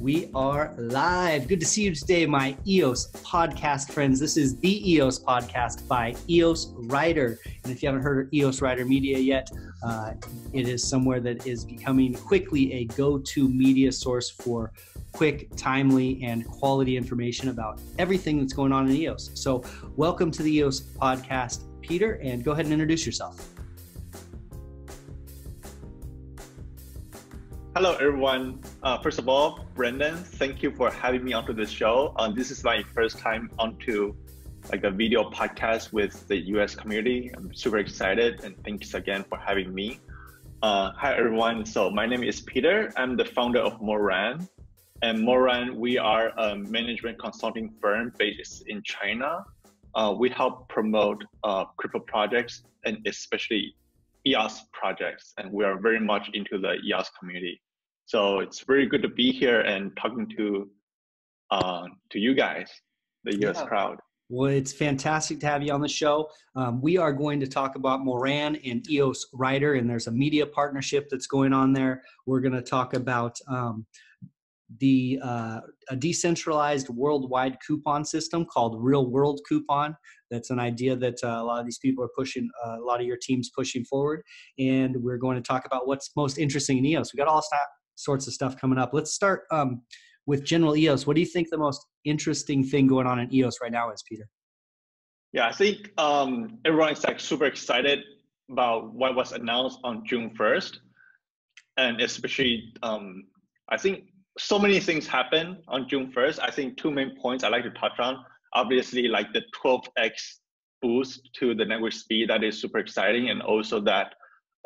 We are live. Good to see you today, my EOS podcast friends. This is the EOS podcast by EOS Writer. And if you haven't heard of EOS Writer Media yet, it is somewhere that is becoming quickly a go-to media source for quick, timely, and quality information about everything that's going on in EOS. So welcome to the EOS podcast, Peter, and go ahead and introduce yourself. Hello, everyone. First of all, Brendan, thank you for having me onto the show. This is my first time onto a video podcast with the US community. I'm super excited, and thanks again for having me. Hi, everyone. So my name is Peter. I'm the founder of Moran. And Moran, we are a management consulting firm based in China. We help promote crypto projects and especially EOS projects. And we are very much into the EOS community. So it's very good to be here and talking to you guys, the US crowd. Well, it's fantastic to have you on the show. We are going to talk about Moran and EOS Writer, and there's a media partnership that's going on there. We're going to talk about a decentralized worldwide coupon system called Real World Coupon. That's an idea that a lot of these people are pushing, a lot of your team's pushing forward. And we're going to talk about what's most interesting in EOS. We got all sorts of stuff coming up. Let's start with general EOS. What do you think the most interesting thing going on in EOS right now is, Peter? Yeah, I think everyone's super excited about what was announced on June 1st. And especially, I think so many things happened on June 1st. I think two main points I'd like to touch on. Obviously, the 12x boost to the network speed, that is super exciting. And also that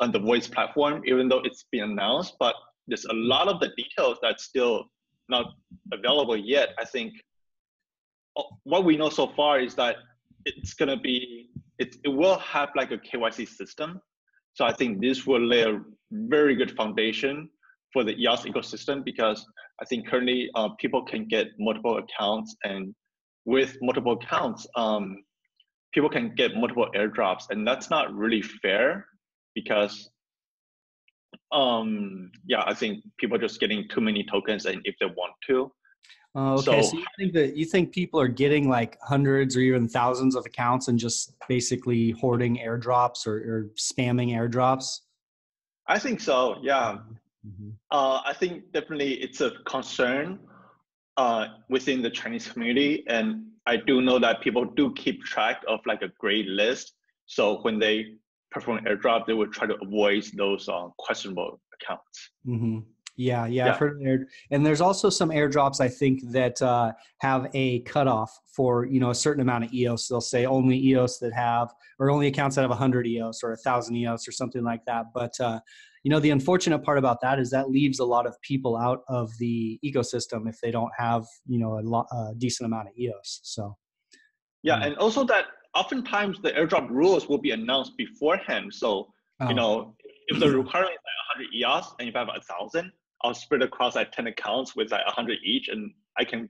on the Voice platform, even though it's been announced, but there's a lot of the details that's still not available yet. I think what we know so far is that it's going to be, it will have a KYC system. So I think this will lay a very good foundation for the EOS ecosystem, because I think currently people can get multiple accounts, and with multiple accounts, people can get multiple airdrops, and that's not really fair, because yeah, I think people are just getting too many tokens, and if they want to. Okay, so you think that people are getting hundreds or even thousands of accounts and just basically hoarding airdrops or spamming airdrops? I think so. Yeah. Mm-hmm. I think definitely it's a concern within the Chinese community, and I do know that people do keep track of a grade list. So when they perform airdrop, they would try to avoid those questionable accounts. Mm-hmm. Yeah, yeah, yeah. I've heard of it. And there's also some airdrops, I think, that have a cutoff for a certain amount of EOS. They'll say only EOS that have, or only accounts that have 100 EOS or 1,000 EOS or something like that. But the unfortunate part about that is that leaves a lot of people out of the ecosystem if they don't have a decent amount of EOS. So yeah, and also that oftentimes the airdrop rules will be announced beforehand. So if the requirement is 100 EOS, and if I have 1,000, I'll spread across 10 accounts with 100 each, and I can,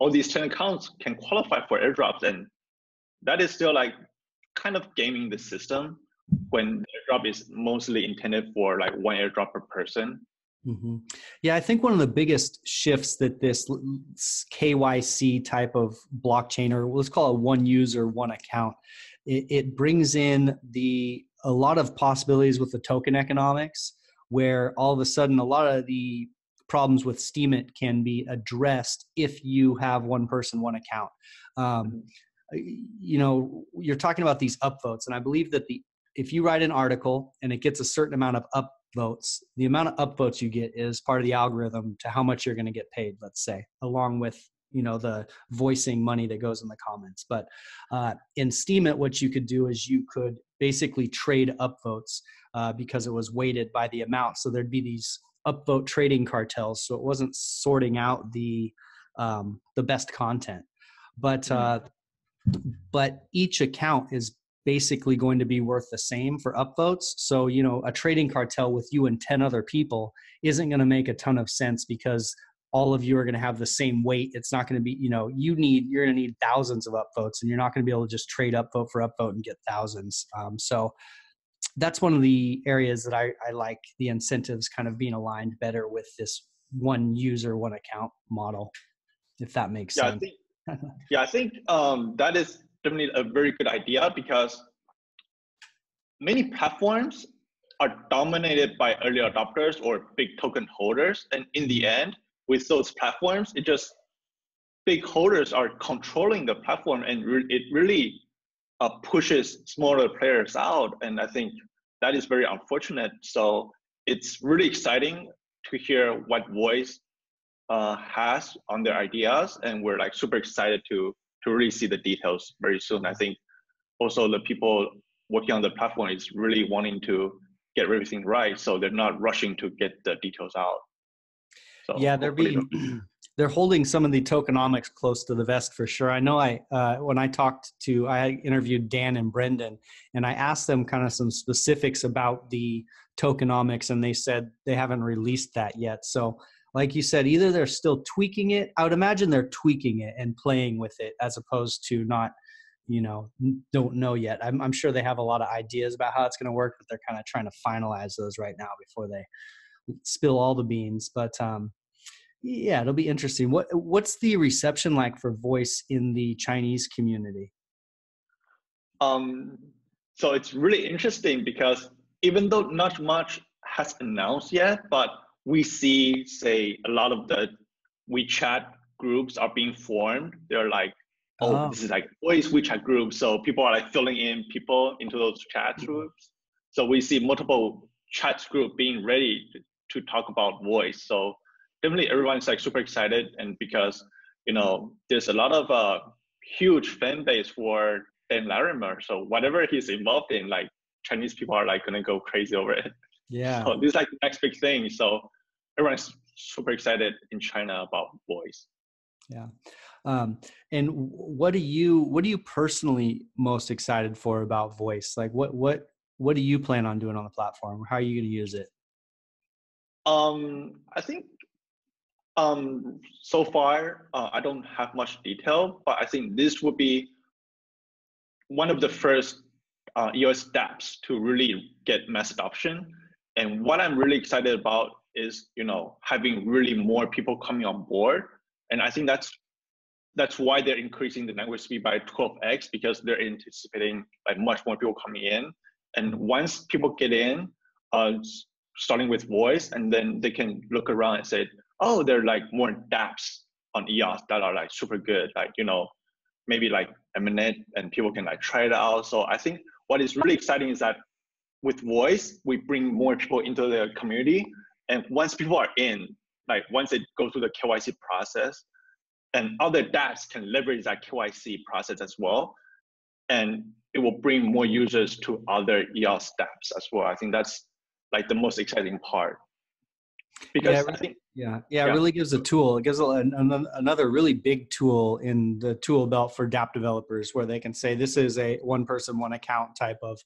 all these 10 accounts can qualify for airdrops, and that is still kind of gaming the system when the airdrop is mostly intended for one airdrop per person. Mm-hmm. Yeah, I think one of the biggest shifts that this KYC type of blockchain, or let's call it one user, one account, it brings in a lot of possibilities with the token economics, where all of a sudden a lot of the problems with Steemit can be addressed if you have one person, one account. You're talking about these upvotes, and I believe that if you write an article and it gets a certain amount of upvotes, the amount of upvotes you get is part of the algorithm to how much you're going to get paid, let's say, along with the voicing money that goes in the comments. But in Steemit, what you could do is you could basically trade upvotes because it was weighted by the amount. So there'd be these upvote trading cartels. So it wasn't sorting out the best content, but each account is basically going to be worth the same for upvotes. So, a trading cartel with you and 10 other people isn't going to make a ton of sense, because all of you are going to have the same weight. It's not going to be, you're going to need thousands of upvotes, and you're not going to be able to just trade upvote for upvote and get thousands. So that's one of the areas that I like the incentives kind of being aligned better with this one user, one account model, if that makes sense. I think that is definitely a very good idea, because many platforms are dominated by early adopters or big token holders. And in the end, with those platforms, it just, big holders are controlling the platform, and it really pushes smaller players out. And I think that is very unfortunate. So it's really exciting to hear what Voice has on their ideas. And we're like super excited to really see the details very soon. I think also the people working on the platform is really wanting to get everything right, so they're not rushing to get the details out. So yeah, they're holding some of the tokenomics close to the vest for sure. I know when I interviewed Dan and Brendan, and I asked them kind of some specifics about the tokenomics, and they said they haven't released that yet. So like you said, either they're still tweaking it. I would imagine they're tweaking it and playing with it, as opposed to not, don't know yet. I'm sure they have a lot of ideas about how it's going to work, but they're kind of trying to finalize those right now before they spill all the beans. But yeah, it'll be interesting. What's the reception like for Voice in the Chinese community? So it's really interesting, because even though not much has announced yet, but we see, say, a lot of the WeChat groups are being formed. They're like, oh, this is like Voice WeChat group. So people are like filling in people into those chat groups. So we see multiple chat group being ready to talk about Voice. So definitely everyone's like super excited. And because, there's a lot of huge fan base for Dan Larimer. So whatever he's involved in, like Chinese people are like going to go crazy over it. Yeah. So this is like the next big thing. So everyone's super excited in China about Voice. Yeah. And what are you personally most excited for about Voice? Like what do you plan on doing on the platform? How are you going to use it? I think so far I don't have much detail, but I think this would be one of the first EOS dApps to really get mass adoption. And what I'm really excited about is, having really more people coming on board. And I think that's why they're increasing the network speed by 12x, because they're anticipating like much more people coming in. And once people get in, starting with Voice, and then they can look around and say, oh, there are like more dApps on EOS that are like super good. Like, maybe like Emanate, and people can like try it out. So I think what is really exciting is that with Voice, we bring more people into the community. And once people are in, like once they go through the KYC process, and other dApps can leverage that KYC process as well. And it will bring more users to other EOS dApps as well. I think that's like the most exciting part. Because it really gives a tool. It gives another really big tool in the tool belt for dApp developers, where they can say, this is a one person, one account type of,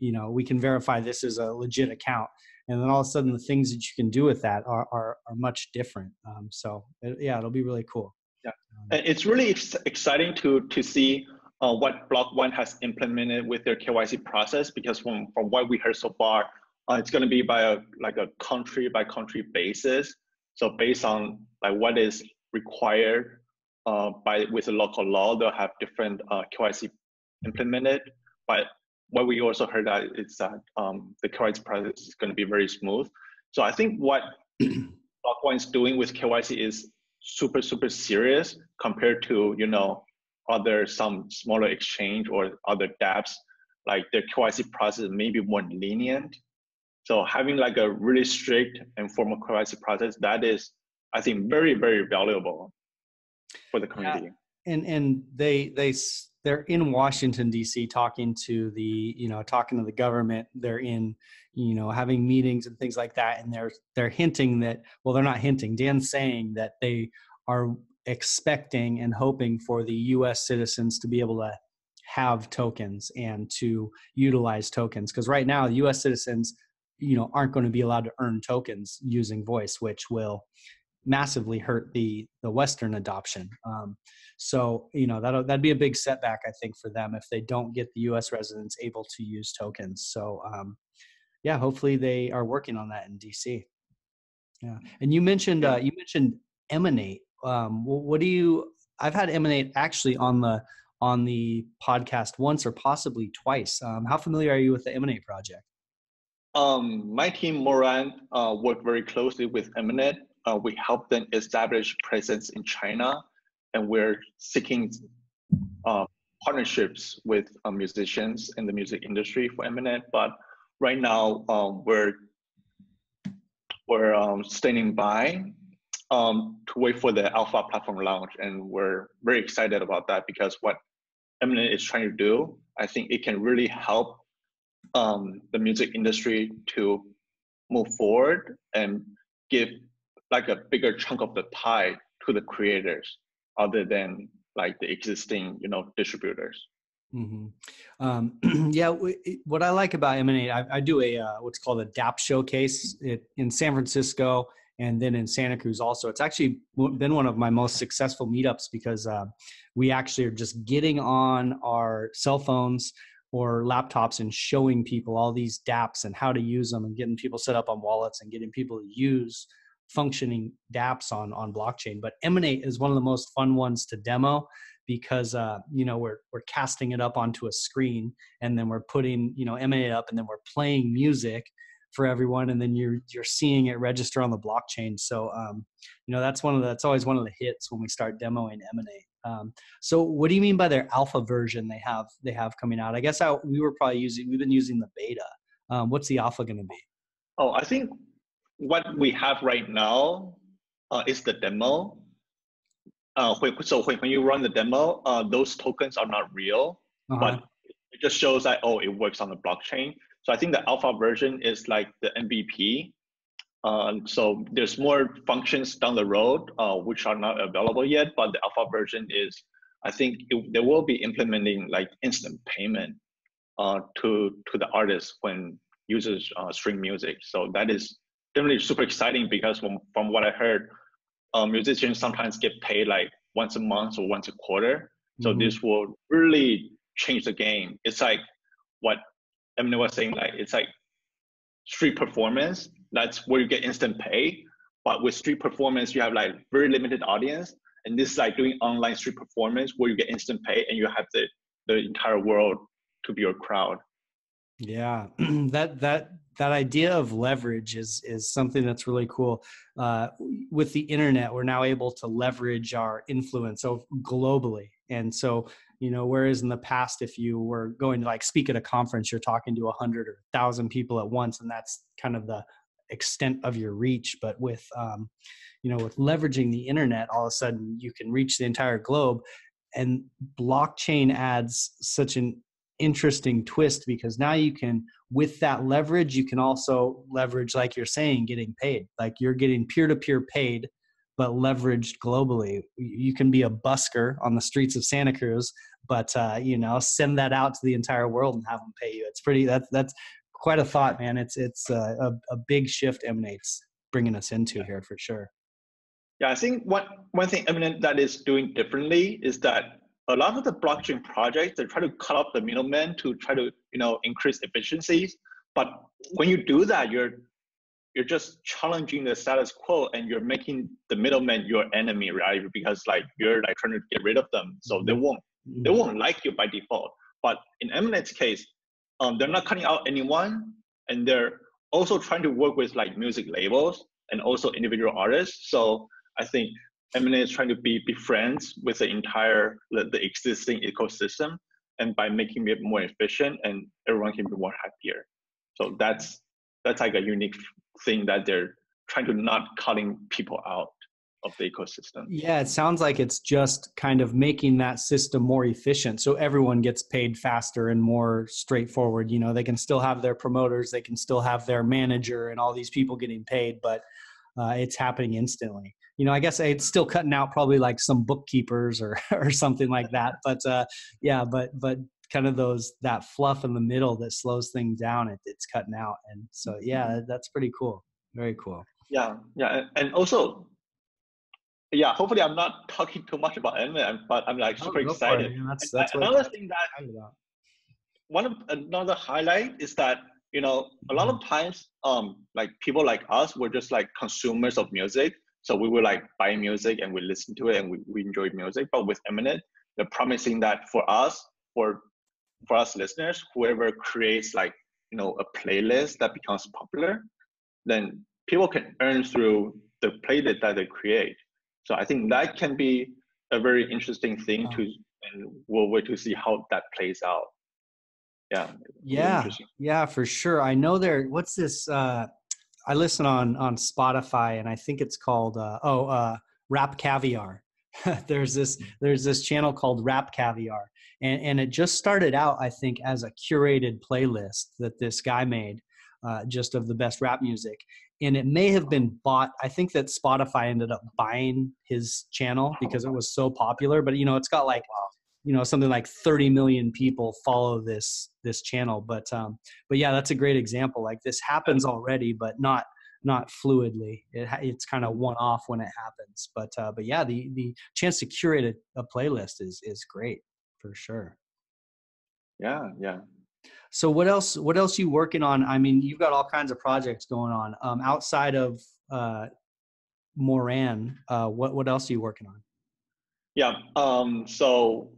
we can verify this is a legit account. And then all of a sudden the things that you can do with that are much different. It'll be really cool. Yeah. And it's really exciting to see what Block.one has implemented with their KYC process, because from what we heard so far, it's going to be by a country by country basis. So based on like what is required with the local law, they'll have different KYC implemented. But what we also heard that is that the KYC process is going to be very smooth. So I think what Block.one is doing with KYC is super, super serious compared to, some smaller exchange or other dApps. Like their KYC process may be more lenient. So having like a really strict and formal KYC process, that is, I think, very, very valuable for the community. Yeah. And they're in Washington, D.C. talking to the government. They're in, having meetings and things like that. And they're hinting that, well, they're not hinting. Dan's saying that they are expecting and hoping for the U.S. citizens to be able to have tokens and to utilize tokens. Because right now, the U.S. citizens, aren't going to be allowed to earn tokens using Voice, which will massively hurt the Western adoption. That'd be a big setback, I think, for them if they don't get the US residents able to use tokens. So hopefully they are working on that in DC. Yeah. And you mentioned Emanate. What do you, I've had Emanate actually on the podcast once or possibly twice. How familiar are you with the Emanate project? My team, Moran, worked very closely with Emanate. We helped them establish presence in China, and we're seeking partnerships with musicians in the music industry for Emanate. But right now, we're standing by to wait for the Alpha Platform launch, and we're very excited about that because what Emanate is trying to do, I think it can really help the music industry to move forward and give like a bigger chunk of the pie to the creators other than like the existing, you know, distributors. Mm-hmm. Yeah, what I like about Emanate, I do a what's called a DApp showcase in San Francisco and then in Santa Cruz also. It's actually been one of my most successful meetups because we actually are just getting on our cell phones or laptops and showing people all these dApps and how to use them and getting people set up on wallets and getting people to use functioning dApps on blockchain. But Emanate is one of the most fun ones to demo because, you know, we're casting it up onto a screen and then we're putting, you know, Emanate up and then we're playing music for everyone. And then you're seeing it register on the blockchain. So, you know, that's always one of the hits when we start demoing Emanate. So what do you mean by their alpha version they have coming out? I guess we've been using the beta. What's the alpha going to be? Oh, I think what we have right now is the demo. So when you run the demo, those tokens are not real, but it just shows that, oh, it works on the blockchain. So I think the alpha version is like the MVP. So there's more functions down the road, which are not available yet, but the alpha version is, I think they will be implementing like instant payment to the artists when users stream music. So that is definitely super exciting because from what I heard, musicians sometimes get paid like once a month or once a quarter. So this will really change the game. It's like what Eminem was saying, like it's like street performance. That's where you get instant pay. But with street performance, you have like very limited audience. And this is like doing online street performance where you get instant pay and you have the entire world to be your crowd. Yeah, that idea of leverage is something that's really cool. With the internet, we're now able to leverage our influence globally. And so, you know, whereas in the past, if you were going to like speak at a conference, you're talking to 100 or 1,000 people at once, and that's kind of the extent of your reach. But with, you know, with leveraging the internet, all of a sudden you can reach the entire globe, and blockchain adds such an interesting twist because now you can, with that leverage, you can also leverage, like you're saying, getting paid. Like you're getting peer-to-peer paid, but leveraged globally. You can be a busker on the streets of Santa Cruz, but you know, send that out to the entire world and have them pay you. It's pretty. That's quite a thought, man. It's a big shift Emanate's bringing us into here for sure. Yeah, I think one thing Emanate that is doing differently is that a lot of the blockchain projects, they try to cut off the middlemen to try to, you know, increase efficiencies. But when you do that, you're just challenging the status quo and you're making the middlemen your enemy, right? Because like you're like trying to get rid of them. So they won't like you by default. But in Emanate's case, they're not cutting out anyone, and they're also trying to work with like music labels and also individual artists. So I think Emanate is trying to be friends with the entire the existing ecosystem, and by making it more efficient, and everyone can be more happier. So that's like a unique thing that they're trying to not cutting people out of the ecosystem. Yeah, it sounds like it's just kind of making that system more efficient, so everyone gets paid faster and more straightforward. You know, they can still have their promoters, they can still have their manager, and all these people getting paid, but it's happening instantly. You know, I guess it's still cutting out probably like some bookkeepers or something like that. But yeah, but kind of that fluff in the middle that slows things down, it's cutting out. And so, yeah, that's pretty cool. Very cool. Yeah. And also, yeah, hopefully I'm not talking too much about Emanate, but I'm like super excited. Another highlight is that you know, a lot of times, like people like us, we're just like consumers of music. So we would like buy music and we listen to it and we enjoy music. But with Emanate, they're promising that for us, for us listeners, whoever creates like, you know, a playlist that becomes popular, then people can earn through the playlist that they create. So I think that can be a very interesting thing to, and we'll wait to see how that plays out. Yeah. Yeah. Yeah, for sure. I know there, what's this? I listen on Spotify and I think it's called, Rap Caviar. There's this channel called Rap Caviar. And it just started out, I think, as a curated playlist that this guy made, just of the best rap music. And it may have been bought. I think that Spotify ended up buying his channel because it was so popular. But, you know, it's got like, you know, something like 30 million people follow this channel. But yeah, that's a great example. Like this happens already, but not fluidly. It's kind of one off when it happens. But yeah, the chance to curate a playlist is great for sure. Yeah. Yeah. So what else you working on? I mean, you've got all kinds of projects going on. Outside of Moran, what else are you working on? Yeah, so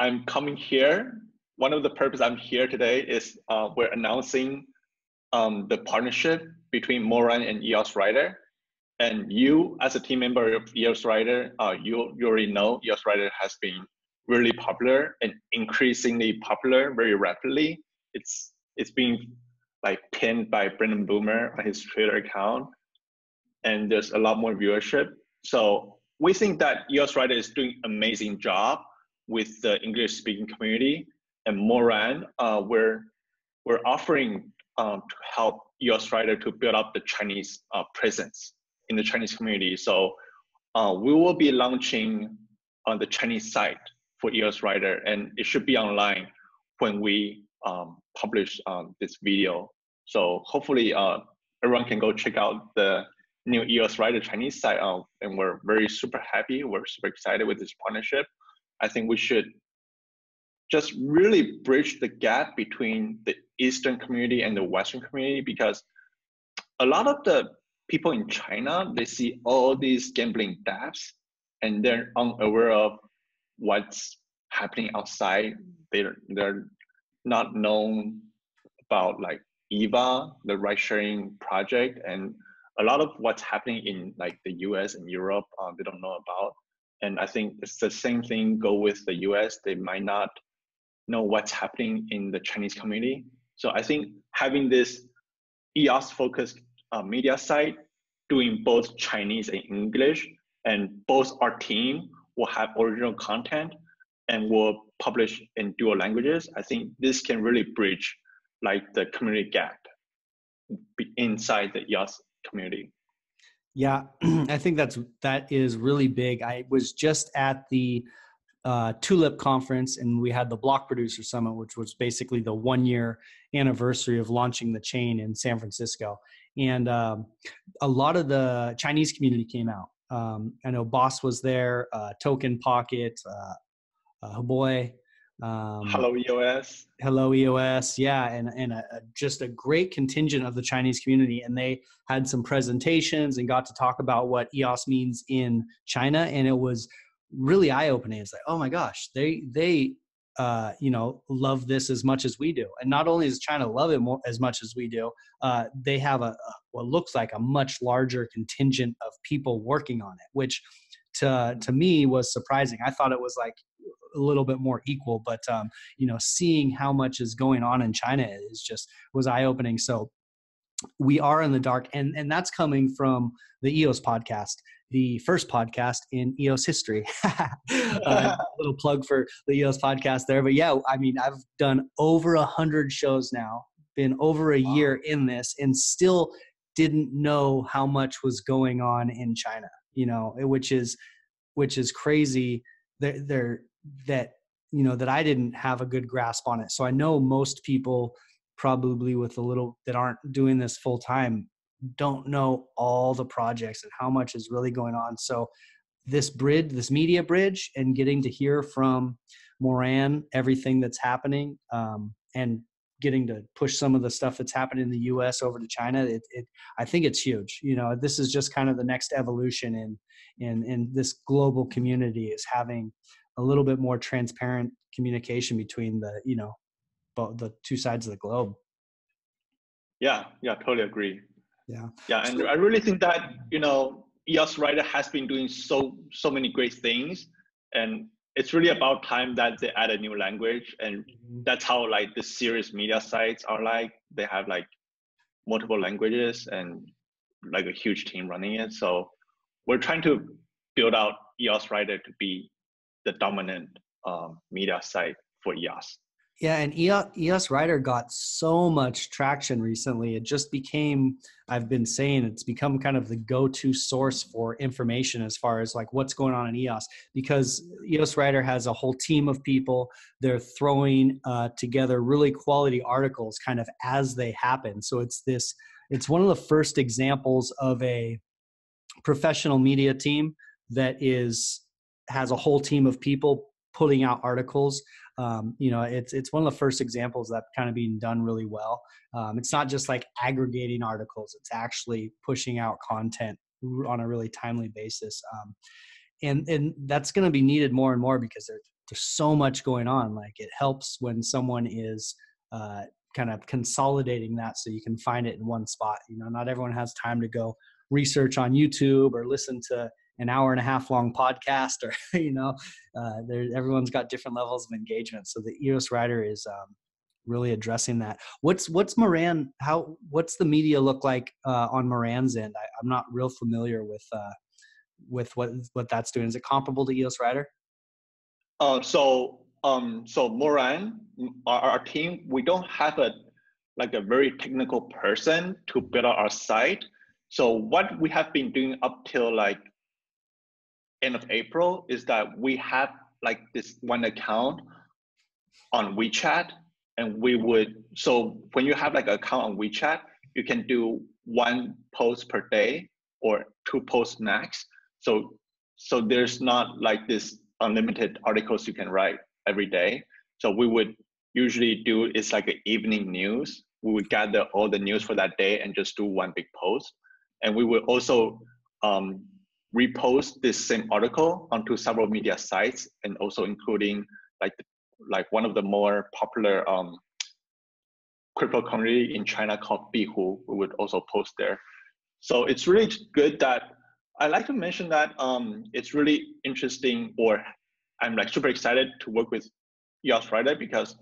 I'm coming here. One of the purpose I'm here today is we're announcing the partnership between Moran and EOS Writer. And you, as a team member of EOS Writer, you already know EOS Writer has been really popular and increasingly popular very rapidly. It's being like pinned by Brendan Blumer on his Twitter account, and there's a lot more viewership. So we think that EOS Writer is doing an amazing job with the English speaking community, and Moran, we're offering to help EOS Writer to build up the Chinese presence in the Chinese community. So we will be launching on the Chinese site for EOS Writer, and it should be online when we publish this video. So hopefully everyone can go check out the new EOS Writer Chinese site, and we're very super happy. We're super excited with this partnership. I think we should just really bridge the gap between the Eastern community and the Western community, because a lot of the people in China, they see all these gambling dApps and they're unaware of what's happening outside. They're not known about like EVA, the ride sharing project, and a lot of what's happening in like the US and Europe, they don't know about. And I think it's the same thing go with the US. They might not know what's happening in the Chinese community. So I think having this EOS focused media site doing both Chinese and English, and both our team will have original content and will publish in dual languages. I think this can really bridge like the community gap inside the EOS community. Yeah, I think that is really big. I was just at the Tulip Conference, and we had the Block Producer Summit, which was basically the 1-year anniversary of launching the chain in San Francisco. And a lot of the Chinese community came out. I know Boss was there, Token Pocket, Hboy. Hello EOS. Hello EOS. Yeah, and just a great contingent of the Chinese community, and they had some presentations and got to talk about what EOS means in China, and it was really eye-opening. It's like, oh my gosh, they you know, love this as much as we do. And not only does China love it as much as we do, they have what looks like a much larger contingent of people working on it, which to me was surprising. I thought it was like a little bit more equal, but you know, seeing how much is going on in China was eye-opening. So we are in the dark, and that's coming from the EOS podcast, the first podcast in EOS history. A little plug for the EOS podcast there. But yeah, I mean, I've done over 100 shows now, been over a year in this, and still didn't know how much was going on in China, you know, which is crazy that, you know, that I didn't have a good grasp on it. So I know most people probably that aren't doing this full time don't know all the projects and how much is really going on. So this media bridge, and getting to hear from Moran everything that's happening, and getting to push some of the stuff that's happened in the U.S. over to China, I think it's huge. You know, this is just kind of the next evolution in this global community, is having a little bit more transparent communication between the, you know, the two sides of the globe. Yeah. Yeah. Totally agree. Yeah. Yeah. And I really think that, you know, EOS Writer has been doing so many great things, and it's really about time that they add a new language. And that's how like the serious media sites are like. They have like multiple languages and like a huge team running it. So we're trying to build out EOS Writer to be the dominant media site for EOS. Yeah, and EOS Writer got so much traction recently. It just became, I've been saying, it's become kind of the go-to source for information as far as like what's going on in EOS, because EOS Writer has a whole team of people. They're throwing together really quality articles kind of as they happen. So it's one of the first examples of a professional media team that has a whole team of people putting out articles. You know, it's one of the first examples that kind of being done really well. It's not just like aggregating articles, it's actually pushing out content on a really timely basis. And that's going to be needed more and more, because there's so much going on. Like, it helps when someone is kind of consolidating that so you can find it in one spot. You know, not everyone has time to go research on YouTube or listen to an hour and a half long podcast, or, you know, everyone's got different levels of engagement. So the EOS Writer is really addressing that. What's Moran? What's the media look like on Moran's end? I'm not real familiar with what that's doing. Is it comparable to EOS Writer? So Moran, our team, we don't have a very technical person to build out our site. So what we have been doing up till like end of April is that we have like this one account on WeChat, and so when you have like an account on WeChat, you can do one post per day or two posts max. So there's not like this unlimited articles you can write every day. So we would usually do, it's like an evening news. We would gather all the news for that day and just do one big post. And we would also, repost this same article onto several media sites, and also including like one of the more popular crypto community in China called BiHu. We would also post there. So it's really good that I like to mention that it's really interesting, or I'm like super excited to work with EOS Writer, because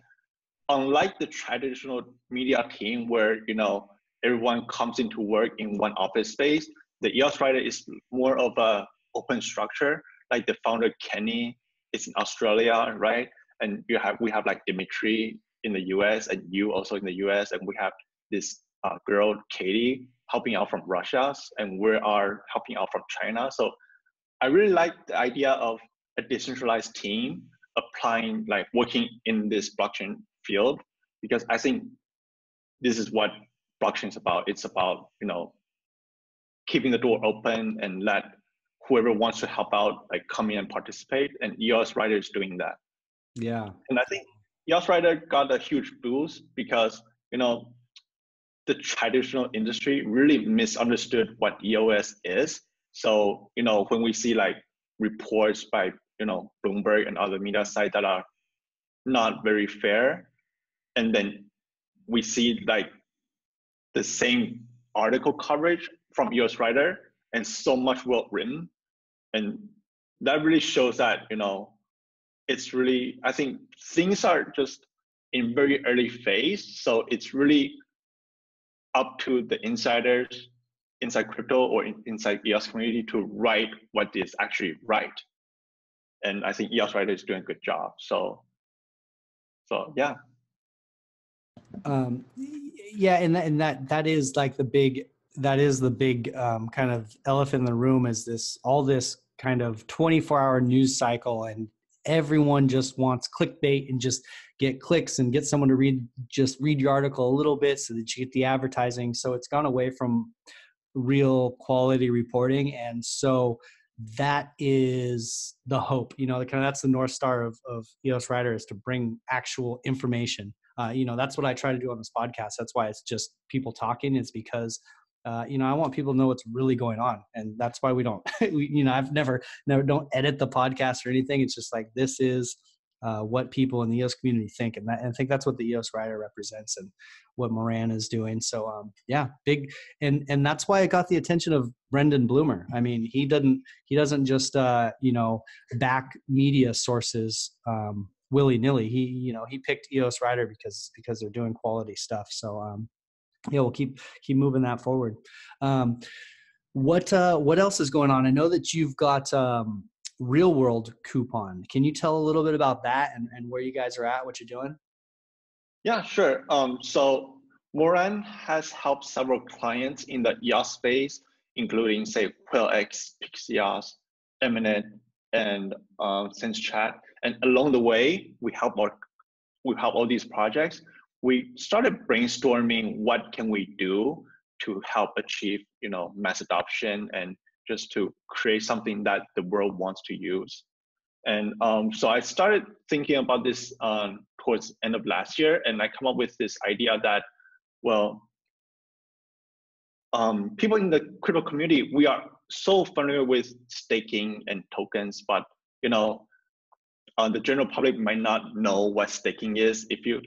unlike the traditional media team where, you know, everyone comes into work in one office space, the EOS Writer is more of an open structure. Like the founder, Kenny, is in Australia, right? And we have like Dimitri in the US, and you also in the US. And we have this girl, Katie, helping out from Russia, and we are helping out from China. So I really like the idea of a decentralized team applying, like working in this blockchain field, because I think this is what blockchain is about. It's about, you know, keeping the door open and let whoever wants to help out, like, come in and participate. And EOS Writer is doing that. Yeah. And I think EOS Writer got a huge boost because, you know, the traditional industry really misunderstood what EOS is. So, you know, when we see like reports by, you know, Bloomberg and other media sites that are not very fair, and then we see like the same article coverage from EOS Writer, and so much well written, and that really shows that, you know, it's really, I think things are just in very early phase, so it's really up to the insiders inside crypto or inside EOS community to write what is actually right, and I think EOS Writer is doing a good job. So yeah. Yeah, and that is like the big. That is the big kind of elephant in the room, is all this kind of 24-hour news cycle, and everyone just wants clickbait and just get clicks and get someone to read your article a little bit so that you get the advertising. So it's gone away from real quality reporting. And so that is the hope, you know, that's the North Star of EOS Writer, is to bring actual information You know, that's what I try to do on this podcast. That's why it's just people talking, is because, you know, I want people to know what's really going on. And that's why we don't, you know, I've never don't edit the podcast or anything. It's just like, this is what people in the EOS community think. And I think that's what the EOS Writer represents and what Moran is doing. So yeah, big. And that's why it got the attention of Brendan Blumer. I mean, he doesn't just, you know, back media sources willy nilly. He, you know, he picked EOS Writer because they're doing quality stuff. So yeah, we'll keep moving that forward. What else is going on? I know that you've got Real World Coupon. Can you tell a little bit about that and where you guys are at, what you're doing? Yeah, sure. So Moran has helped several clients in the EOS space, including, say, QuillX, PixEOS, Emanate, and Sense.Chat. And along the way, we help all these projects. We started brainstorming what can we do to help achieve, you know, mass adoption and just to create something that the world wants to use. And so I started thinking about this towards end of last year, and I come up with this idea that, well, people in the crypto community, we are so familiar with staking and tokens, but, you know, the general public might not know what staking is. If you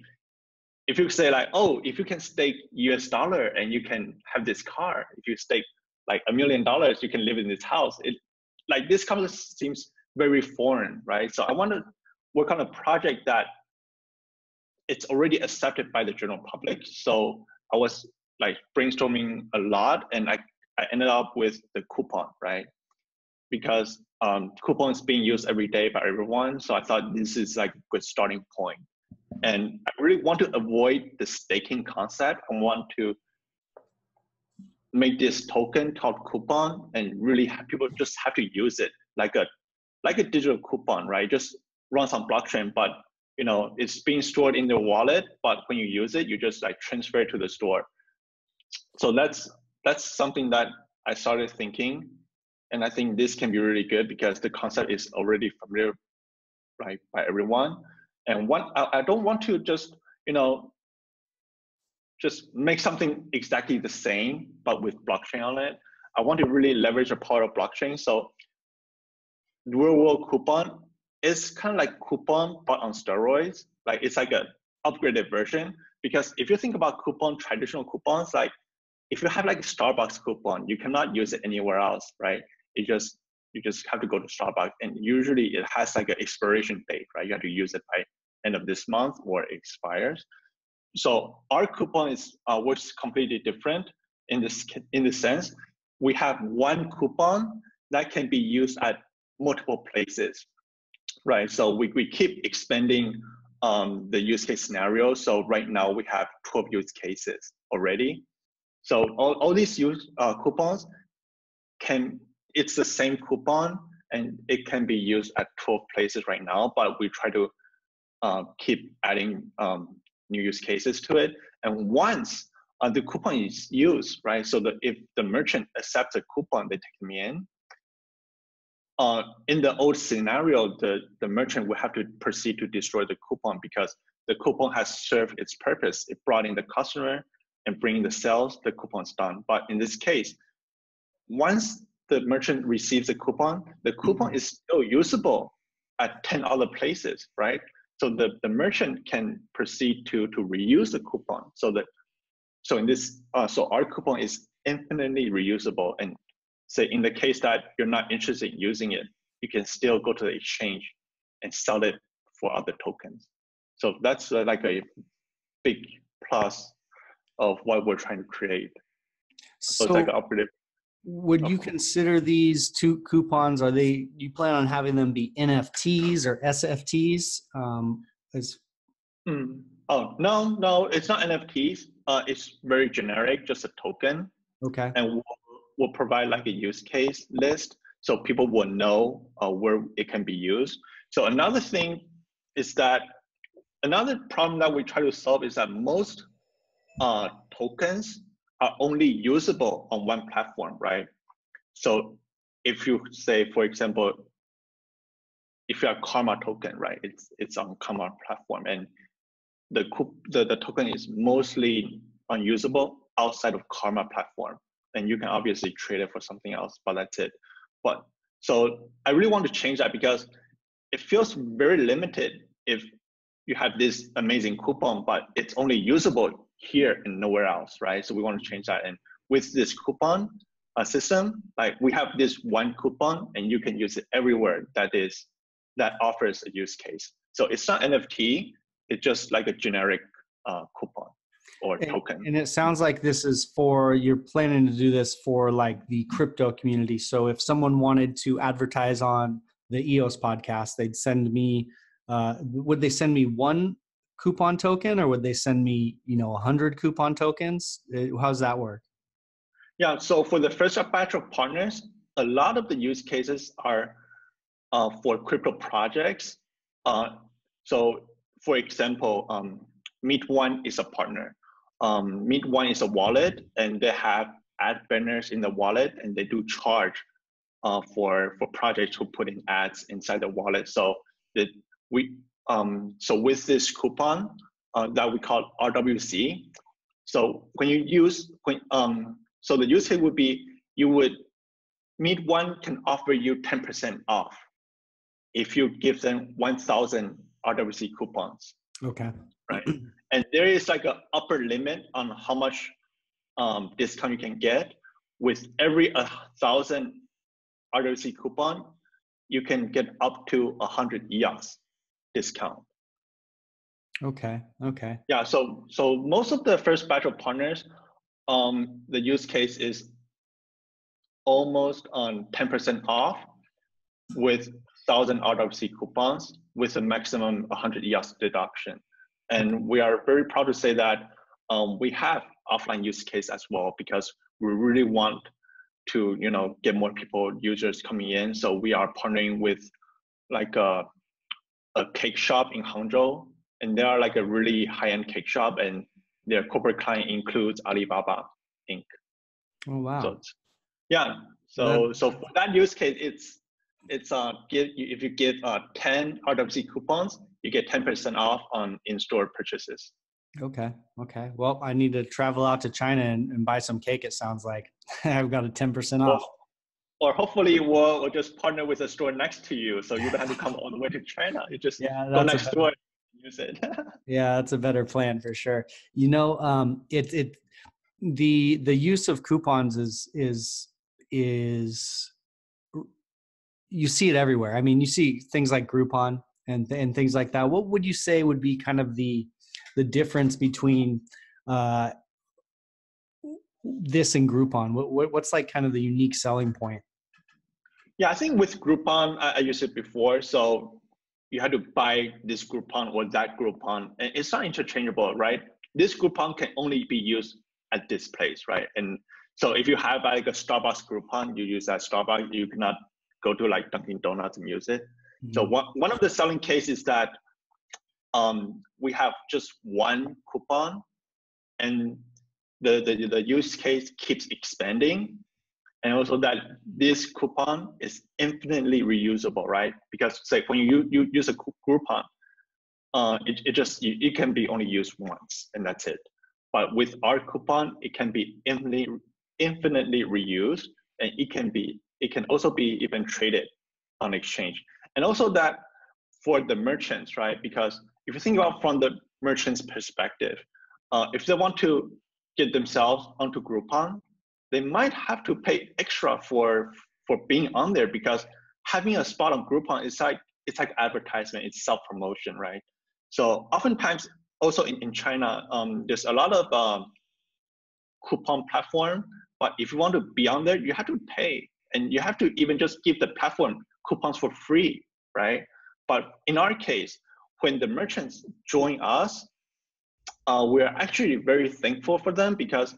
say like, oh, if you can stake US dollar and you can have this car, if you stake like $1 million, you can live in this house. It, like, this concept seems very foreign, right? So I want to work on a project that it's already accepted by the general public. So I was like brainstorming a lot, and I ended up with the coupon, right? Because coupon is being used every day by everyone. So I thought this is like a good starting point. And I really want to avoid the staking concept. I want to make this token called coupon and really have people just have to use it like a digital coupon, right? Just runs on blockchain, but, you know, it's being stored in their wallet, but when you use it, you just like transfer it to the store. So that's something that I started thinking. And I think this can be really good because the concept is already familiar, right, by everyone. And I don't want to just, you know, just make something exactly the same, but with blockchain on it. I want to really leverage the power of blockchain. So Real World Coupon is kind of like Coupon, but on steroids. Like, it's like an upgraded version, because if you think about coupon, traditional coupons, like if you have like a Starbucks coupon, you cannot use it anywhere else, right? You just have to go to Starbucks, and usually it has like an expiration date, right? You have to use it by end of this month or it expires. So our coupon is works completely different in this sense. We have one coupon that can be used at multiple places, right? So we keep expanding the use case scenario. So right now we have 12 use cases already. So all these use coupons it's the same coupon, and it can be used at 12 places right now, but we try to keep adding new use cases to it. And once the coupon is used, right, so that if the merchant accepts a coupon, they take me in the old scenario, the merchant will have to proceed to destroy the coupon, because the coupon has served its purpose. It brought in the customer and bringing the sales, the coupon's done. But in this case, once the merchant receives a coupon, the coupon is still usable at 10 other places, right? So the merchant can proceed to reuse the coupon. So our coupon is infinitely reusable. And say in the case that you're not interested in using it, you can still go to the exchange and sell it for other tokens. So that's like a big plus of what we're trying to create. So it's like an operative. Would you consider these two coupons, you plan on having them be NFTs or SFTs? Oh, no, it's not NFTs. It's very generic, just a token. Okay. And we'll provide like a use case list, so people will know where it can be used. So another thing is that another problem that we try to solve is that most tokens are only usable on one platform, right? So if you say, for example, if you have Karma token, right, it's on Karma platform, and the token is mostly unusable outside of Karma platform. And you can obviously trade it for something else, but that's it. But so I really want to change that because it feels very limited if you have this amazing coupon, but it's only usable here and nowhere else, right? So we want to change that. And with this coupon system, like we have this one coupon and you can use it everywhere that offers a use case. So it's not NFT, it's just like a generic coupon or token. And it sounds like this is for, you're planning to do this for like the crypto community. So if someone wanted to advertise on the EOS podcast, they'd send me, would they send me one coupon token or would they send me, 100 coupon tokens? How's that work? Yeah, so for the first batch of partners, a lot of the use cases are for crypto projects. So for example, Meet One is a partner. Meet One is a wallet and they have ad banners in the wallet and they do charge for projects who put in ads inside the wallet. So that we so with this coupon that we call RWC. So when you use so the use case would be Meet One can offer you 10% off if you give them 1,000 RWC coupons. Okay. Right. And there is like an upper limit on how much discount you can get. With every 1,000 RWC coupon, you can get up to 100 EOS discount. Okay. Okay. Yeah. So most of the first batch of partners, the use case is almost on 10% off with 1,000 RWC coupons with a maximum 100 EOS deduction. And we are very proud to say that we have offline use case as well because we really want to, get more people, users coming in. So we are partnering with like a cake shop in Hangzhou, and they are like a really high-end cake shop, and their corporate client includes Alibaba Inc. Oh, wow. So, yeah. So for that use case, if you give 10 RWC coupons, you get 10% off on in-store purchases. Okay. Okay. Well, I need to travel out to China and buy some cake, it sounds like. I've got a 10% off. Or hopefully we'll just partner with a store next to you so you don't have to come all the way to China. You just go next door and use it. Yeah, that's a better plan for sure. The use of coupons is you see it everywhere. I mean, you see things like Groupon and things like that. What would you say would be kind of the difference between this and Groupon? What's like kind of the unique selling point? Yeah, I think with Groupon, I used it before. So you had to buy this Groupon or that Groupon. And it's not interchangeable, right? This Groupon can only be used at this place, right? And so if you have like a Starbucks Groupon, you use that Starbucks, you cannot go to like Dunkin' Donuts and use it. Mm-hmm. So one of the selling cases is that we have just one coupon and the use case keeps expanding. And also that this coupon is infinitely reusable, right? Because say when you use a coupon, it can be only used once and that's it. But with our coupon, it can be infinitely reused and it can also be even traded on exchange. And also that for the merchants, right? Because if you think about from the merchant's perspective, if they want to get themselves onto Groupon, they might have to pay extra for being on there because having a spot on Groupon is like advertisement, it's self-promotion, right? So oftentimes also in China, there's a lot of coupon platform, but if you want to be on there, you have to pay. And you have to even just give the platform coupons for free, right? But in our case, when the merchants join us, we are actually very thankful for them because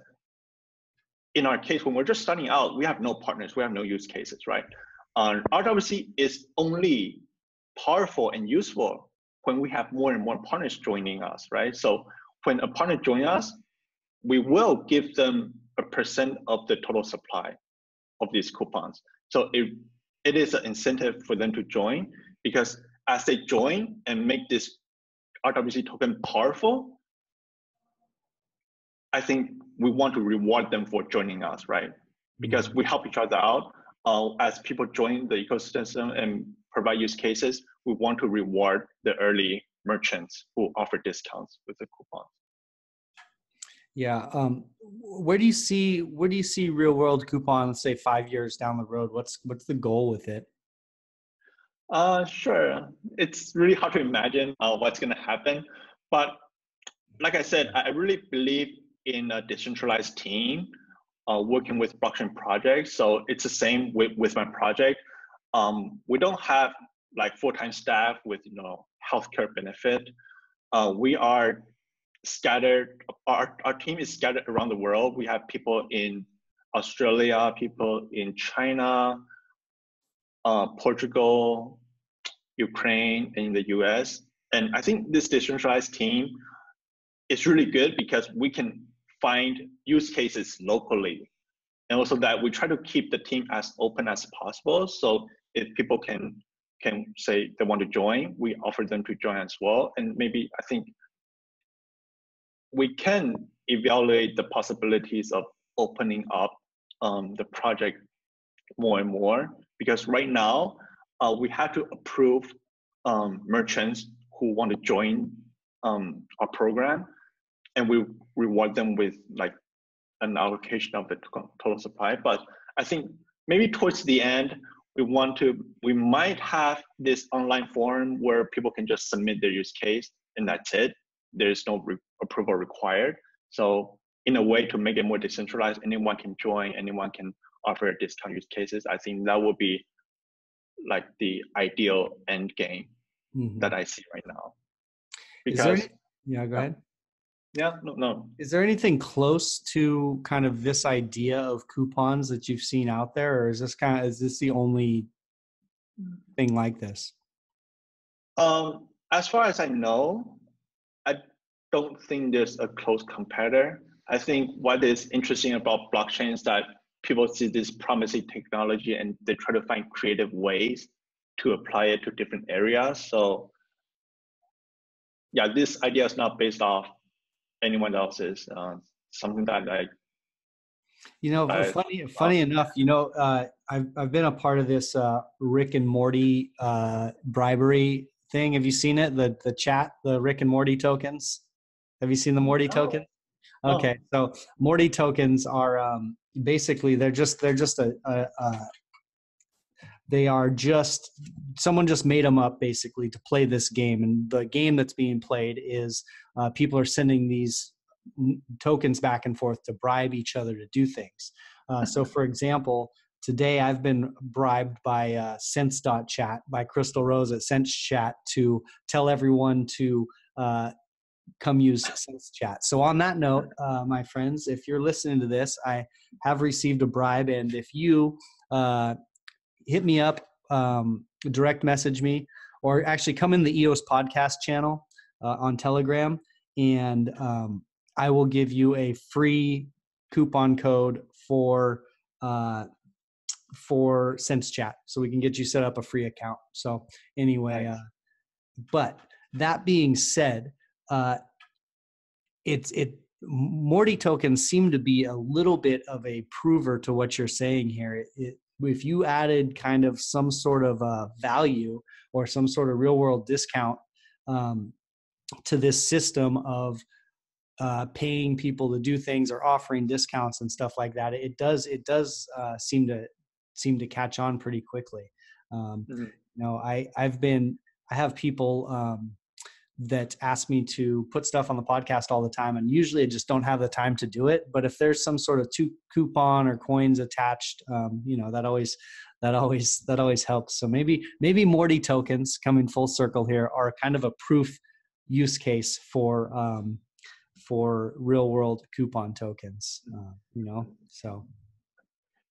in our case, when we're just starting out, we have no partners, we have no use cases, right? RWC is only powerful and useful when we have more and more partners joining us, right? So when a partner joins us, we will give them a % of the total supply of these coupons. So it is an incentive for them to join because as they join and make this RWC token powerful, I think we want to reward them for joining us, right? Because we help each other out. As people join the ecosystem and provide use cases, we want to reward the early merchants who offer discounts with the coupons. Yeah. Where do you see Real World Coupon, let's say 5 years down the road? What's the goal with it? Sure. It's really hard to imagine what's going to happen. But like I said, I really believe in a decentralized team working with blockchain projects. So it's the same with my project. We don't have like full-time staff with, you know, healthcare benefit. We are scattered. Our team is scattered around the world. We have people in Australia, people in China, Portugal, Ukraine, and in the US. And I think this decentralized team is really good because we can find use cases locally. And also that we try to keep the team as open as possible. So if people can say they want to join, we offer them to join as well. And maybe I think we can evaluate the possibilities of opening up the project more and more, because right now we have to approve merchants who want to join our program, and we reward them with like an allocation of the total supply. But I think maybe towards the end, we might have this online forum where people can just submit their use case and that's it. There's no approval required. So in a way to make it more decentralized, anyone can join, anyone can offer discount use cases. I think that would be like the ideal end game that I see right now. Because go ahead. Is there anything close to kind of this idea of coupons that you've seen out there, or is this the only thing like this? As far as I know, I don't think there's a close competitor. I think what is interesting about blockchain is that people see this promising technology and they try to find creative ways to apply it to different areas. So yeah, this idea is not based off anyone else's, something that I... funny enough, I've been a part of this Rick and Morty bribery thing. Have you seen it? The chat, the Rick and Morty tokens? Have you seen the Morty token? Okay, so Morty tokens are basically, someone just made them up basically to play this game. And the game that's being played is people are sending these tokens back and forth to bribe each other to do things. So for example, today I've been bribed by Sense.Chat, by Crystal Rose at Sense.Chat, to tell everyone to come use Sense.Chat. So on that note, my friends, if you're listening to this, I have received a bribe. And if you hit me up, direct message me, or actually come in the EOS podcast channel on Telegram, and I will give you a free coupon code for Sense.Chat, so we can get you set up a free account. So anyway, but that being said, Morty tokens seem to be a little bit of a prover to what you're saying here. If you added kind of some sort of value or some sort of real world discount to this system of paying people to do things or offering discounts and stuff like that, it does seem to catch on pretty quickly. I have people that ask me to put stuff on the podcast all the time, and usually I just don't have the time to do it. But if there's some sort of coupon or coins attached, that always helps. So maybe Morty tokens, coming full circle here, are kind of a proof use case for real world coupon tokens. So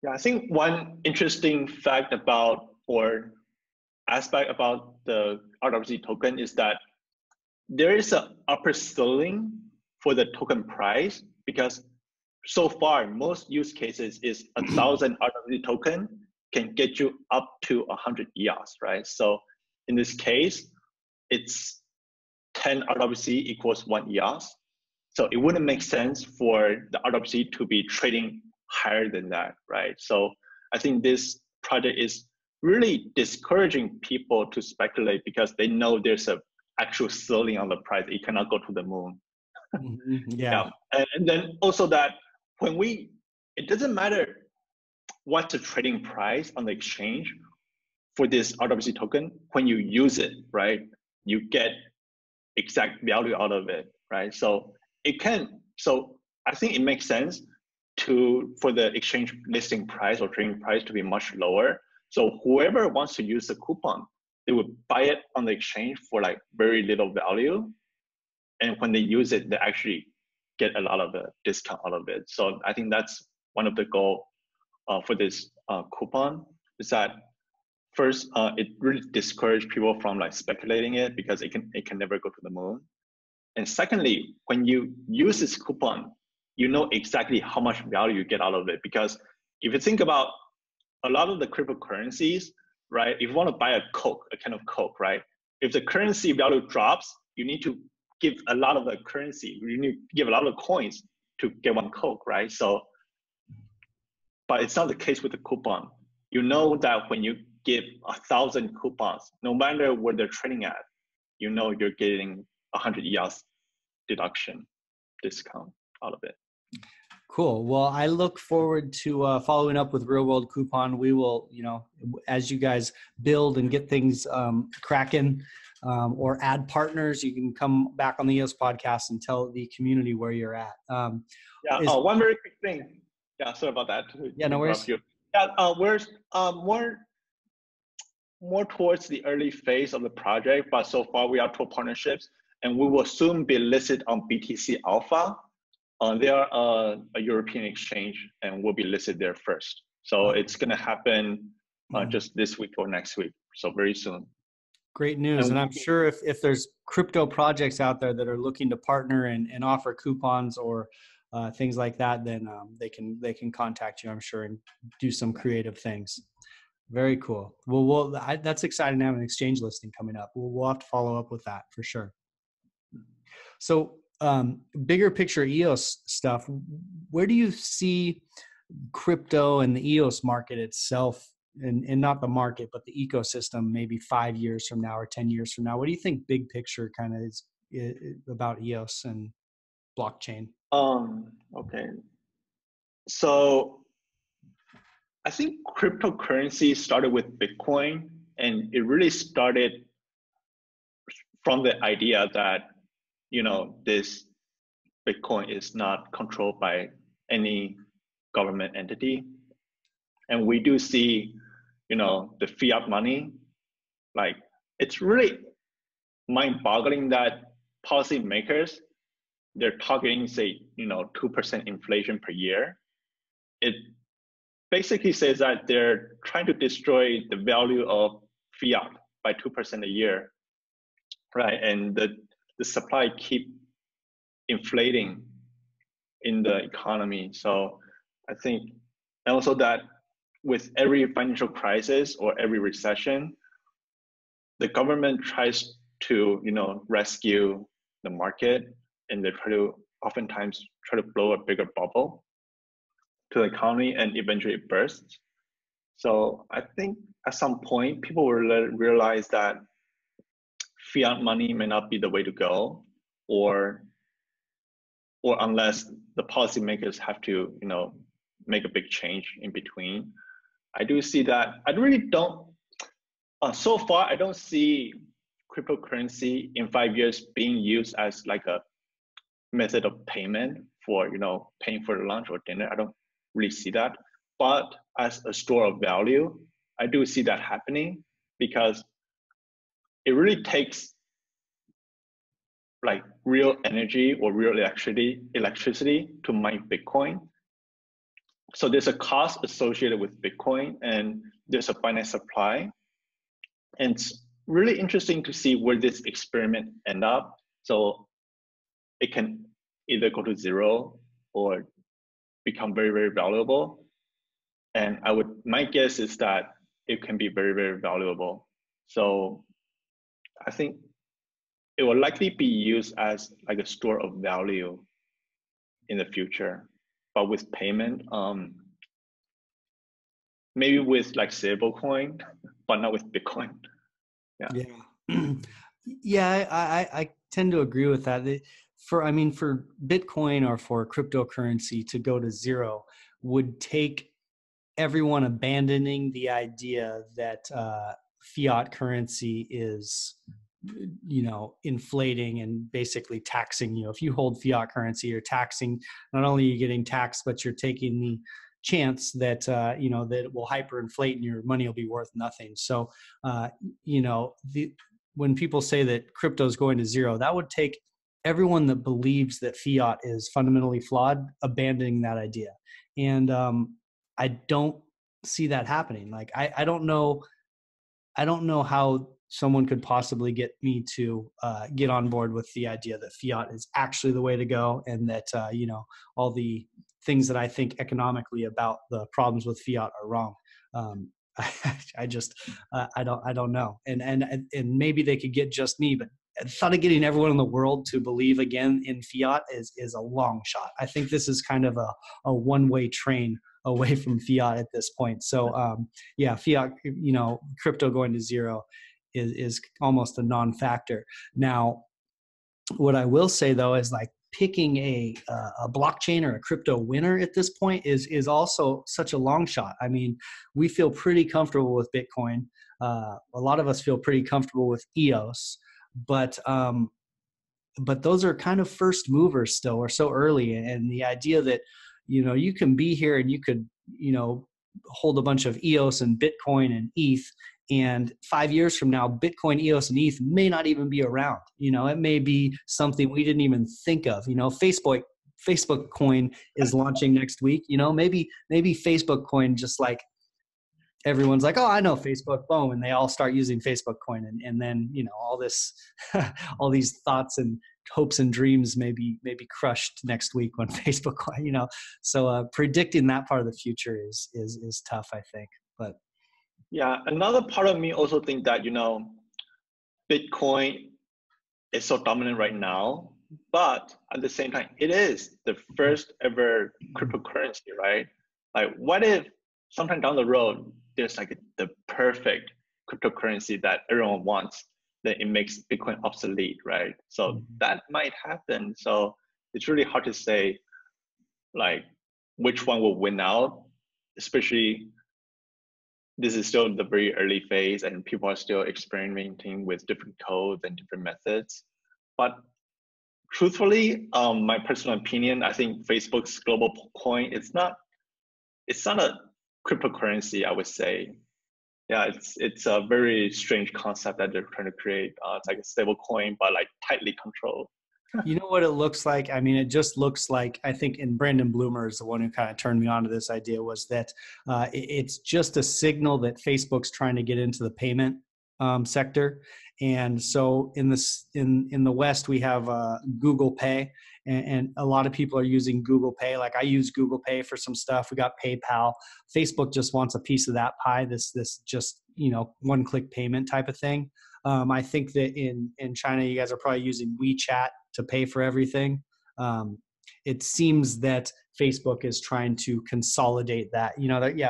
yeah, I think one interesting fact about or aspect about the RWC token is that there is an upper ceiling for the token price, because so far most use cases is 1,000 RWC token can get you up to 100 EOS, right? So in this case, it's 10 RWC equals 1 EOS. So it wouldn't make sense for the RWC to be trading higher than that, right? So I think this project is really discouraging people to speculate because they know there's an actual ceiling on the price. It cannot go to the moon. Yeah. And then also that when we, it doesn't matter what's the trading price on the exchange for this RWC token, when you use it, right, you get exact value out of it, right? So it can, so I think it makes sense to, for the exchange listing price or trading price to be much lower. So whoever wants to use the coupon, they would buy it on the exchange for like very little value. And when they use it, they actually get a lot of a discount out of it. So I think that's one of the goal for this coupon is that first, it really discourages people from like speculating it because it can never go to the moon. And secondly, when you use this coupon, you know exactly how much value you get out of it. Because if you think about a lot of the cryptocurrencies, right? If you want to buy a Coke, a can of Coke, right? If the currency value drops, you need to give a lot of the currency, you need to give a lot of coins to get one Coke, right? So, but it's not the case with the coupon. You know that when you give 1,000 coupons, no matter where they're trading at, you know you're getting 100 EOS deduction discount out of it. Cool. Well, I look forward to following up with Real World Coupon. We will, you know, as you guys build and get things cracking or add partners, you can come back on the EOS podcast and tell the community where you're at. One very quick thing. Yeah, sorry about that. Yeah, no worries. Yeah, we're more towards the early phase of the project, but so far we are 12 partnerships, and we will soon be listed on BTC Alpha. They are a European exchange and will be listed there first. So it's going to happen just this week or next week. So very soon. Great news. And I'm sure if there's crypto projects out there that are looking to partner and offer coupons or things like that, then they can contact you, I'm sure, and do some creative things. Very cool. Well, that's exciting to have an exchange listing coming up. We'll have to follow up with that for sure. So bigger picture EOS stuff, where do you see crypto and the EOS market itself, and not the market, but the ecosystem, maybe 5 years from now or 10 years from now? What do you think big picture kind of is about EOS and blockchain? Okay. So I think cryptocurrency started with Bitcoin, and it really started from the idea that, you know, this Bitcoin is not controlled by any government entity. And we do see, you know, the fiat money, like it's really mind-boggling that policymakers, they're targeting, say, you know, 2% inflation per year. It basically says that they're trying to destroy the value of fiat by 2% a year, right? And the supply keep inflating in the economy. So I think, and also that with every financial crisis or every recession, the government tries to, you know, rescue the market, and they oftentimes try to blow a bigger bubble to the economy, and eventually it bursts. So I think at some point, people will realize that fiat money may not be the way to go, or unless the policymakers have to, you know, make a big change in between. I do see that. I really don't, so far, I don't see cryptocurrency in 5 years being used as like a method of payment for, you know, paying for lunch or dinner. I don't really see that. But as a store of value, I do see that happening, because it really takes like real energy or real electricity to mine Bitcoin. So there's a cost associated with Bitcoin, and there's a finite supply. And it's really interesting to see where this experiment ends up. So it can either go to zero or become very, very valuable. And my guess is that it can be very, very valuable. So I think it will likely be used as like a store of value in the future. But with payment, maybe with like stablecoin, but not with Bitcoin. Yeah. Yeah. Yeah, I tend to agree with that. For Bitcoin or for cryptocurrency to go to zero would take everyone abandoning the idea that fiat currency is, inflating and basically taxing you. If you hold fiat currency, you're taxing, not only are you getting taxed, but you're taking the chance that, that it will hyperinflate and your money will be worth nothing. So, when people say that crypto is going to zero, that would take everyone that believes that fiat is fundamentally flawed, abandoning that idea. And I don't see that happening. Like, I don't know how someone could possibly get me to get on board with the idea that fiat is actually the way to go, and that, all the things that I think economically about the problems with fiat are wrong. I don't know. And maybe they could get just me, but the thought of getting everyone in the world to believe again in fiat is a long shot. I think this is kind of a one-way train away from fiat at this point. So fiat, crypto going to zero is almost a non-factor. Now, what I will say though is like picking a blockchain or a crypto winner at this point is also such a long shot. I mean, we feel pretty comfortable with Bitcoin. A lot of us feel pretty comfortable with EOS, but those are kind of first movers still, or so early. And the idea that, you can be here and you could, hold a bunch of EOS and Bitcoin and ETH, and 5 years from now, Bitcoin, EOS, and ETH may not even be around. It may be something we didn't even think of. Facebook coin is launching next week. Maybe Facebook coin, just like everyone's like, oh, I know Facebook, boom, and they all start using Facebook coin, and then all this, all these thoughts and hopes and dreams may be crushed next week when Facebook coin. So predicting that part of the future is tough, I think, but. Yeah, another part of me also think that, Bitcoin is so dominant right now, but at the same time, it is the first ever cryptocurrency, right? Like, what if sometime down the road, there's like the perfect cryptocurrency that everyone wants, then it makes Bitcoin obsolete, right? So that might happen. So it's really hard to say, like, which one will win out, especially this is still the very early phase and people are still experimenting with different codes and different methods. But truthfully, my personal opinion, I think Facebook's global coin, it's not a cryptocurrency, I would say. Yeah, it's a very strange concept that they're trying to create. It's like a stable coin, but like tightly controlled. You know what it looks like? I mean, it just looks like, I think, and Brendan Blumer is the one who kind of turned me on to this idea, was that it's just a signal that Facebook's trying to get into the payment sector. And so in the West, we have Google Pay, and a lot of people are using Google Pay. Like, I use Google Pay for some stuff. We got PayPal. Facebook just wants a piece of that pie, this just, one-click payment type of thing. I think that in China, you guys are probably using WeChat to pay for everything. It seems that Facebook is trying to consolidate that.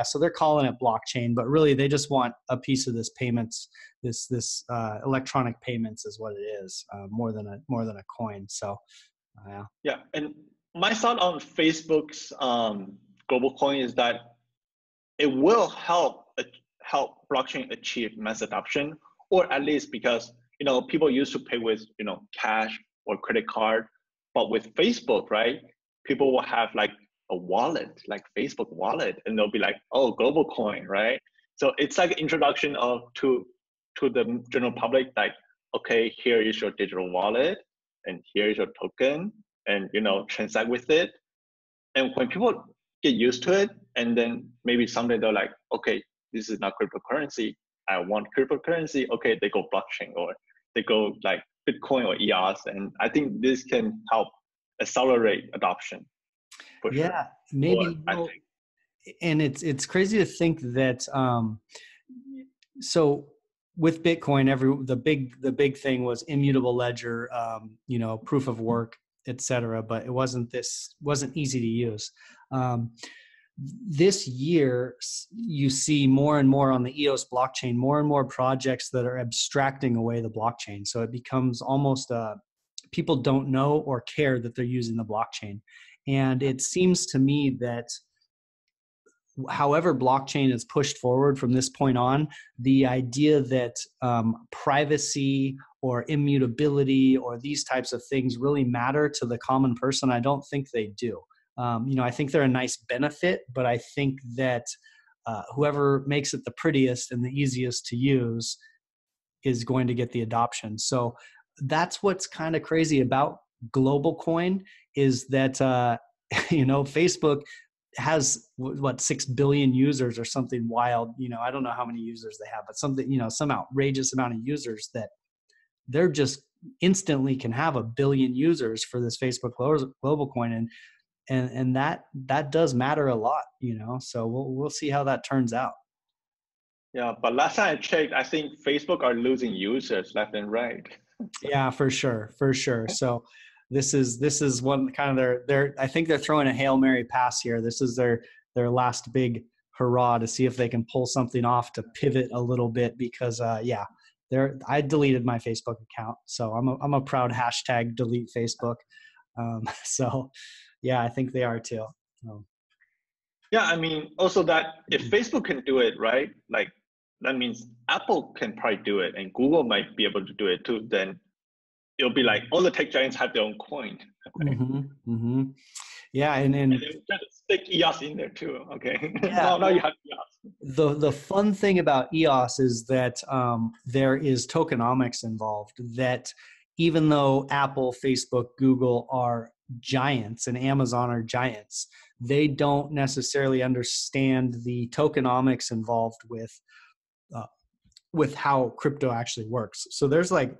So they're calling it blockchain, but really they just want a piece of this payments, this electronic payments is what it is, more than a coin. So, yeah. Yeah, and my thought on Facebook's global coin is that it will help blockchain achieve mass adoption, or at least because people used to pay with cash or credit card, but with Facebook, right? People will have like a wallet, like Facebook wallet, and they'll be like, oh, global coin, right? So it's like an introduction to the general public, like, okay, here is your digital wallet, and here is your token, and transact with it. And when people get used to it, and then maybe someday they're like, okay, this is not cryptocurrency, I want cryptocurrency. Okay, they go blockchain, or they go like Bitcoin or EOS, and I think this can help accelerate adoption. Yeah, sure. Maybe. And it's crazy to think that. So with Bitcoin, the big thing was immutable ledger, proof of work, etc. But it wasn't easy to use. This year, you see more and more on the EOS blockchain, more and more projects that are abstracting away the blockchain. So it becomes almost people don't know or care that they're using the blockchain. And it seems to me that however blockchain is pushed forward from this point on, the idea that privacy or immutability or these types of things really matter to the common person, I don't think they do. I think they're a nice benefit, but I think that whoever makes it the prettiest and the easiest to use is going to get the adoption. So that's what's kind of crazy about global coin, is that, Facebook has what, 6 billion users or something wild. I don't know how many users they have, but something, some outrageous amount of users that they're just instantly can have 1 billion users for this Facebook global coin. And that does matter a lot, so we'll see how that turns out. Yeah. But last time I checked, I think Facebook are losing users left and right. Yeah, for sure. So this is one kind of their I think they're throwing a Hail Mary pass here. This is their last big hurrah to see if they can pull something off to pivot a little bit, because I deleted my Facebook account. So I'm a proud hashtag delete Facebook. So yeah, I think they are too. Yeah. I mean, also that if Facebook can do it, right? Like, that means Apple can probably do it, and Google might be able to do it too. Then it'll be like all the tech giants have their own coin. Right? Mm-hmm, mm-hmm. Yeah, and then just stick EOS in there too. Okay. Yeah. now you have EOS. The fun thing about EOS is that there is tokenomics involved. That even though Apple, Facebook, Google are giants, and Amazon are giants, they don't necessarily understand the tokenomics involved with how crypto actually works. So there's like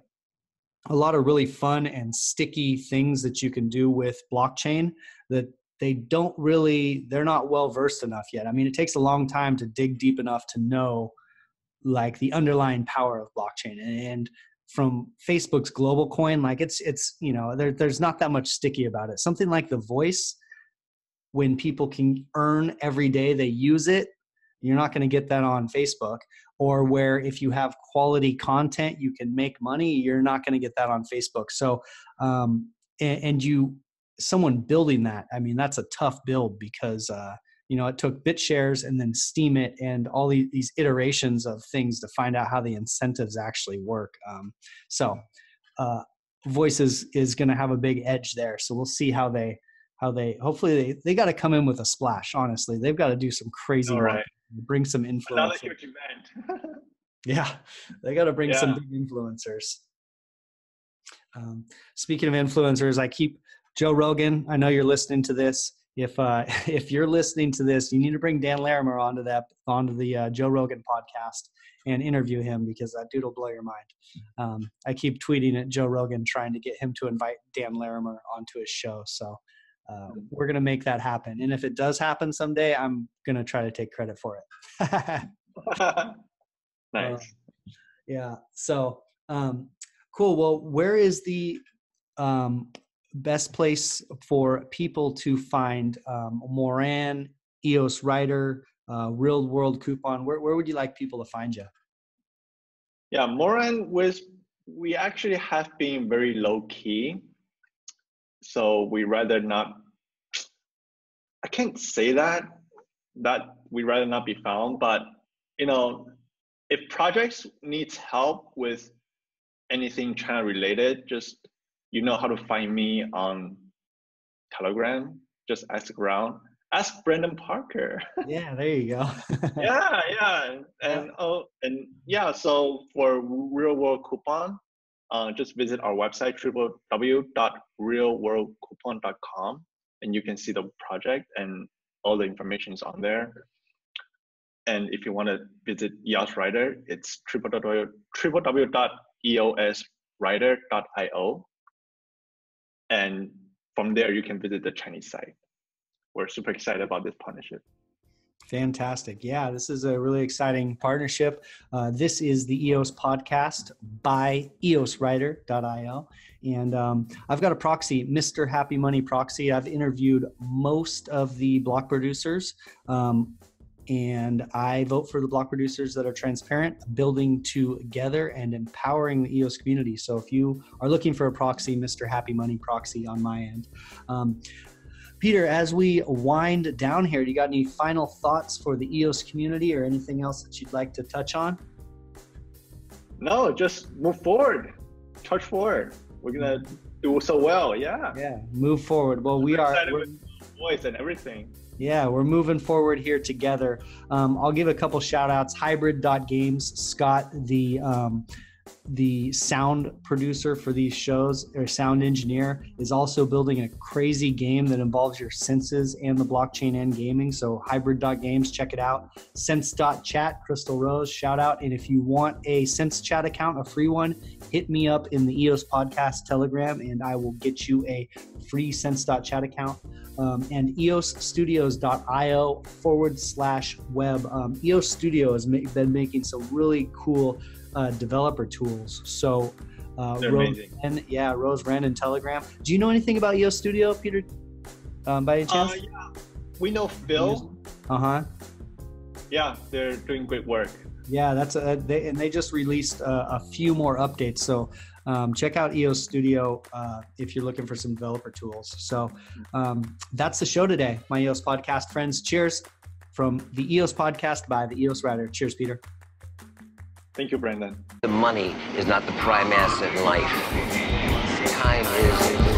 a lot of really fun and sticky things that you can do with blockchain that they're not well versed enough yet. I mean, it takes a long time to dig deep enough to know like the underlying power of blockchain. And from Facebook's global coin, like it's there's not that much sticky about it. Something like the Voice, when people can earn every day they use it, you're not going to get that on Facebook. Or where if you have quality content, you can make money, you're not going to get that on Facebook. So, someone building that, I mean, that's a tough build, because, it took BitShares and then Steemit and all these iterations of things to find out how the incentives actually work. Voice is going to have a big edge there. So we'll see hopefully they got to come in with a splash. Honestly, they've got to do some crazy work. Bring some influencers. Yeah, they got to bring some big influencers. Speaking of influencers, Joe Rogan, I know you're listening to this. If you're listening to this, you need to bring Dan Larimer onto the Joe Rogan podcast and interview him, because that dude will blow your mind. I keep tweeting at Joe Rogan trying to get him to invite Dan Larimer onto his show. So we're going to make that happen. And if it does happen someday, I'm going to try to take credit for it. Nice. Yeah. So, cool. Well, where is the best place for people to find Moran, EOS Writer, Real World Coupon? Where would you like people to find you? Yeah, Moran, we actually have been very low key. So we rather not, I can't say that we rather not be found, but if projects needs help with anything China related, just, how to find me on Telegram, just ask around, ask Brendan Parker. Yeah, there you go. Yeah. So for Real World Coupon, just visit our website, www.realworldcoupon.com, and you can see the project and all the information is on there. And if you want to visit EOS Writer, it's www.eoswriter.io. And from there, you can visit the Chinese site. We're super excited about this partnership. Fantastic. Yeah, this is a really exciting partnership. This is the EOS podcast by eoswriter.io. And I've got a proxy, Mr. Happy Money proxy. I've interviewed most of the block producers. And I vote for the block producers that are transparent, building together and empowering the EOS community. So if you are looking for a proxy, Mr. Happy Money proxy on my end. Peter, as we wind down here, do you got any final thoughts for the EOS community or anything else that you'd like to touch on? No, just move forward, touch forward. We're going to do so well. Yeah. Yeah. Move forward. Well, we are with Voice and everything. Yeah, we're moving forward here together. I'll give a couple shout outs. Hybrid.games, Scott, the sound producer for these shows, or sound engineer, is also building a crazy game that involves your senses and the blockchain and gaming. So hybrid.games, check it out. Sense.Chat, Crystal Rose, shout out. And if you want a Sense.Chat account, a free one, hit me up in the EOS podcast Telegram and I will get you a free Sense.Chat account. And eosstudios.io/web. EOS Studio has been making some really cool developer tools. So Rose Rand and Telegram. Do you know anything about EOS Studio, Peter, by any chance? Yeah. We know Phil. Uh-huh. Yeah, they're doing great work. Yeah, that's they just released a few more updates. So check out EOS Studio if you're looking for some developer tools. So that's the show today, my EOS podcast friends. Cheers from the EOS podcast by the EOS Writer. Cheers, Peter. Thank you, Brendan. The money is not the prime asset in life. Time is...